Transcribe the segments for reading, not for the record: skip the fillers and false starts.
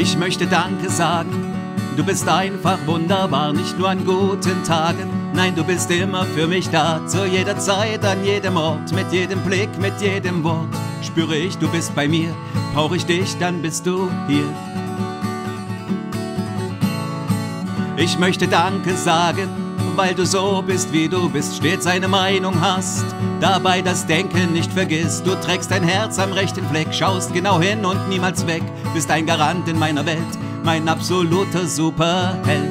Ich möchte Danke sagen. Du bist einfach wunderbar, nicht nur an guten Tagen. Nein, du bist immer für mich da, zu jeder Zeit, an jedem Ort. Mit jedem Blick, mit jedem Wort spüre ich, du bist bei mir. Brauche ich dich, dann bist du hier. Ich möchte Danke sagen, weil du so bist, wie du bist, stets eine Meinung hast. Dabei das Denken nicht vergisst. Du trägst dein Herz am rechten Fleck, schaust genau hin und niemals weg. Bist ein Garant in meiner Welt, mein absoluter Superheld.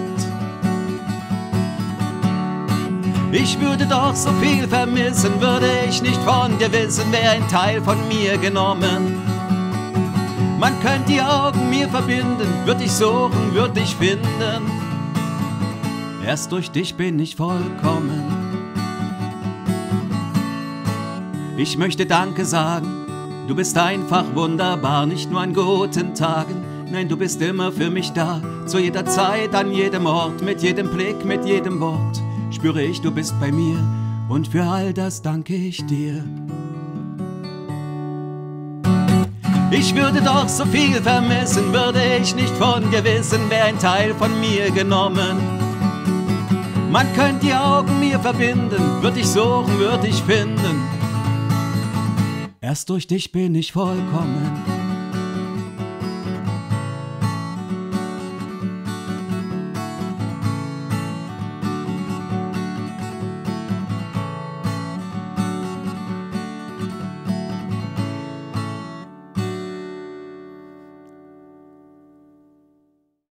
Ich würde doch so viel vermissen, würde ich nicht von dir wissen, wäre ein Teil von mir genommen. Man könnte die Augen mir verbinden, würde ich suchen, würde ich finden. Erst durch dich bin ich vollkommen. Ich möchte Danke sagen, du bist einfach wunderbar, nicht nur an guten Tagen. Nein, du bist immer für mich da, zu jeder Zeit, an jedem Ort, mit jedem Blick, mit jedem Wort. Spüre ich, du bist bei mir und für all das danke ich dir. Ich würde doch so viel vermissen, würde ich nicht von dir wissen, wäre ein Teil von mir genommen. Man könnte die Augen mir verbinden, würde ich suchen, würde ich finden. Erst durch dich bin ich vollkommen.